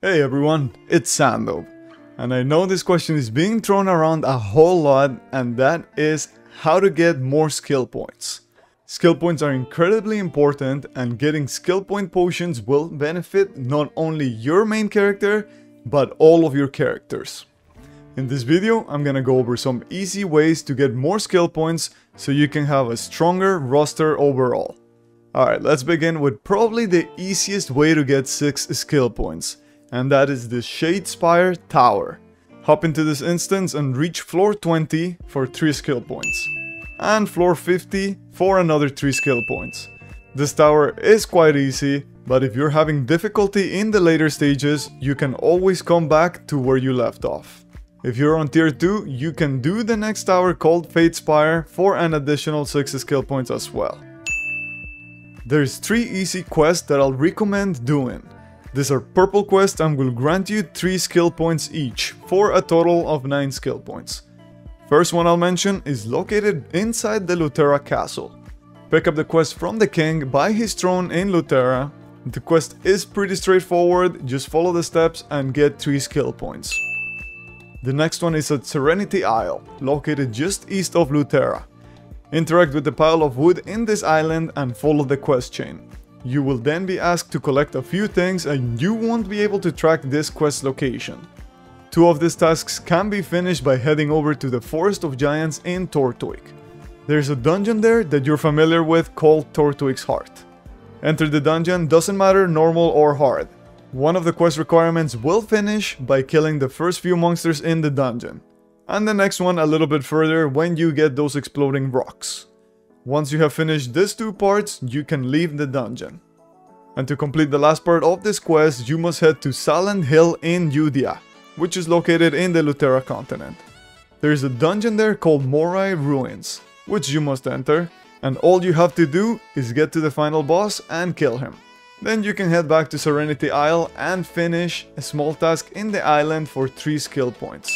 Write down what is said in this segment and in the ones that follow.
Hey everyone, it's Sandov, and I know this question is being thrown around a whole lot, and that is how to get more skill points. Skill points are incredibly important, and getting skill point potions will benefit not only your main character, but all of your characters. In this video, I'm gonna go over some easy ways to get more skill points so you can have a stronger roster overall. Alright, let's begin with probably the easiest way to get 6 skill points. And that is the Shadespire Tower. Hop into this instance and reach floor 20 for 3 skill points. And floor 50 for another 3 skill points. This tower is quite easy, but if you're having difficulty in the later stages, you can always come back to where you left off. If you're on tier 2, you can do the next tower called Fatespire for an additional 6 skill points as well. There's 3 easy quests that I'll recommend doing. These are purple quests and will grant you 3 skill points each, for a total of 9 skill points. First one I'll mention is located inside the Luterra Castle. Pick up the quest from the king by his throne in Lutera. The quest is pretty straightforward, just follow the steps and get 3 skill points. The next one is at Serenity Isle, located just east of Lutera. Interact with the pile of wood in this island and follow the quest chain. You will then be asked to collect a few things and you won't be able to track this quest location. 2 of these tasks can be finished by heading over to the Forest of Giants in Tortuik. There's a dungeon there that you're familiar with called Tortuik's Heart. Enter the dungeon, doesn't matter normal or hard. One of the quest requirements will finish by killing the first few monsters in the dungeon. And the next one a little bit further when you get those exploding rocks. Once you have finished these 2 parts, you can leave the dungeon. And to complete the last part of this quest, you must head to Silent Hill in Yudia, which is located in the Lutera continent. There is a dungeon there called Morai Ruins, which you must enter, and all you have to do is get to the final boss and kill him. Then you can head back to Serenity Isle and finish a small task in the island for 3 skill points.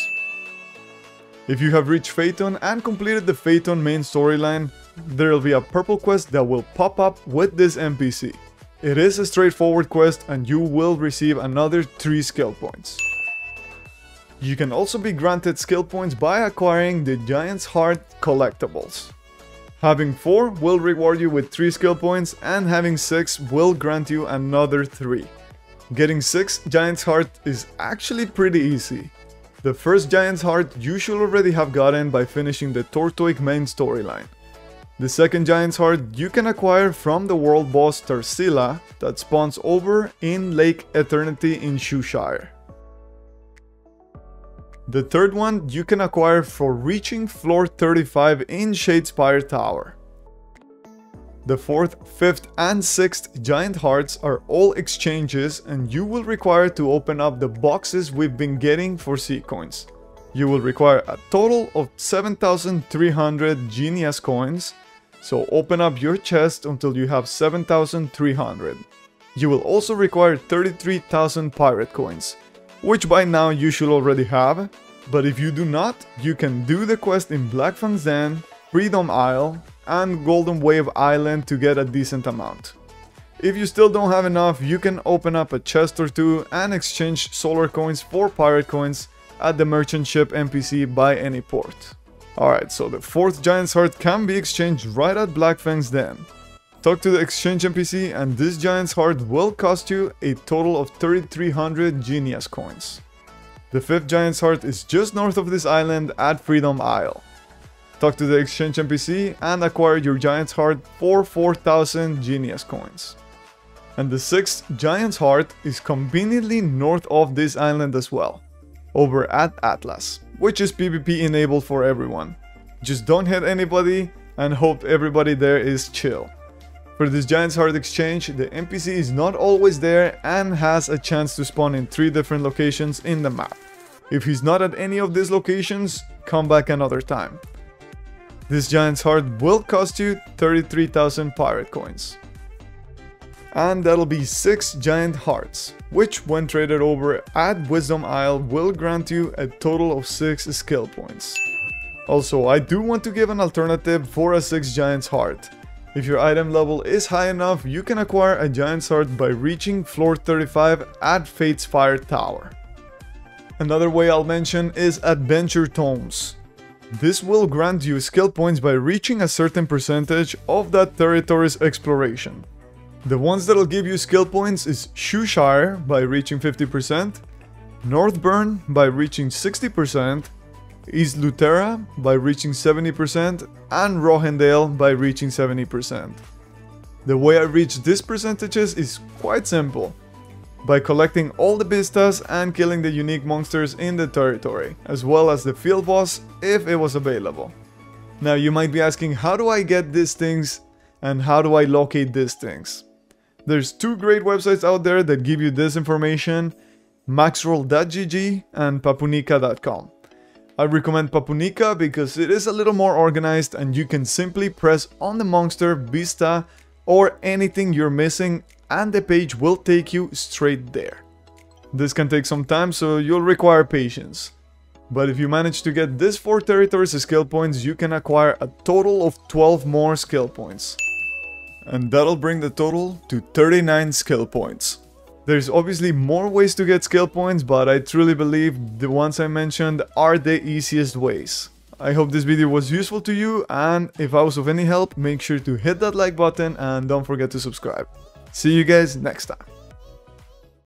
If you have reached Feiton and completed the Feiton main storyline, there'll be a purple quest that will pop up with this NPC. It is a straightforward quest and you will receive another 3 skill points. You can also be granted skill points by acquiring the Giant's Heart collectibles. Having 4 will reward you with 3 skill points and having 6 will grant you another 3. Getting 6 Giant's Heart is actually pretty easy. The first Giant's Heart you should already have gotten by finishing the Tortuik main storyline. The second Giant's Heart you can acquire from the world boss Tarsila that spawns over in Lake Eternity in Shushire. The third one you can acquire for reaching floor 35 in Shadespire Tower. The 4th, 5th and 6th Giant Hearts are all exchanges and you will require to open up the boxes we've been getting for Sea Coins. You will require a total of 7,300 Genius Coins, so open up your chest until you have 7,300. You will also require 33,000 Pirate Coins, which by now you should already have, but if you do not, you can do the quest in Blackfang Zan, Freedom Isle, and Golden Wave Island to get a decent amount. If you still don't have enough, you can open up a chest or 2 and exchange Solar Coins for Pirate Coins at the merchant ship NPC by any port. Alright, so the 4th Giant's Heart can be exchanged right at Blackfang's Den. Talk to the exchange NPC and this Giant's Heart will cost you a total of 3,300 Genius Coins. The 5th Giant's Heart is just north of this island at Freedom Isle. Talk to the exchange NPC and acquire your Giant's Heart for 4,000 Genius Coins. And the 6th Giant's Heart is conveniently north of this island as well, over at Atlas, which is PvP enabled for everyone. Just don't hit anybody and hope everybody there is chill. For this Giant's Heart exchange, the NPC is not always there and has a chance to spawn in 3 different locations in the map. If he's not at any of these locations, come back another time. This Giant's Heart will cost you 33,000 Pirate Coins. And that'll be 6 Giant Hearts, which when traded over at Wisdom Isle will grant you a total of 6 skill points. Also, I do want to give an alternative for a 6th Giant's Heart. If your item level is high enough, you can acquire a Giant's Heart by reaching floor 35 at Fatespire Tower. Another way I'll mention is Adventure Tomes. This will grant you skill points by reaching a certain percentage of that territory's exploration. The ones that'll give you skill points is Shushire by reaching 50%, Northburn by reaching 60%, East Lutera by reaching 70%, and Rohendale by reaching 70%. The way I reach these percentages is quite simple. By collecting all the vistas and killing the unique monsters in the territory, as well as the field boss if it was available. Now you might be asking, how do I get these things and how do I locate these things? There's two great websites out there that give you this information, maxroll.gg and papunika.com. I recommend Papunika because it is a little more organized and you can simply press on the monster, vista, or anything you're missing and the page will take you straight there. This can take some time, so you'll require patience. But if you manage to get these 4 territories skill points, you can acquire a total of 12 more skill points. And that'll bring the total to 39 skill points. There's obviously more ways to get skill points, but I truly believe the ones I mentioned are the easiest ways. I hope this video was useful to you, and if I was of any help, make sure to hit that like button and don't forget to subscribe. See you guys next time.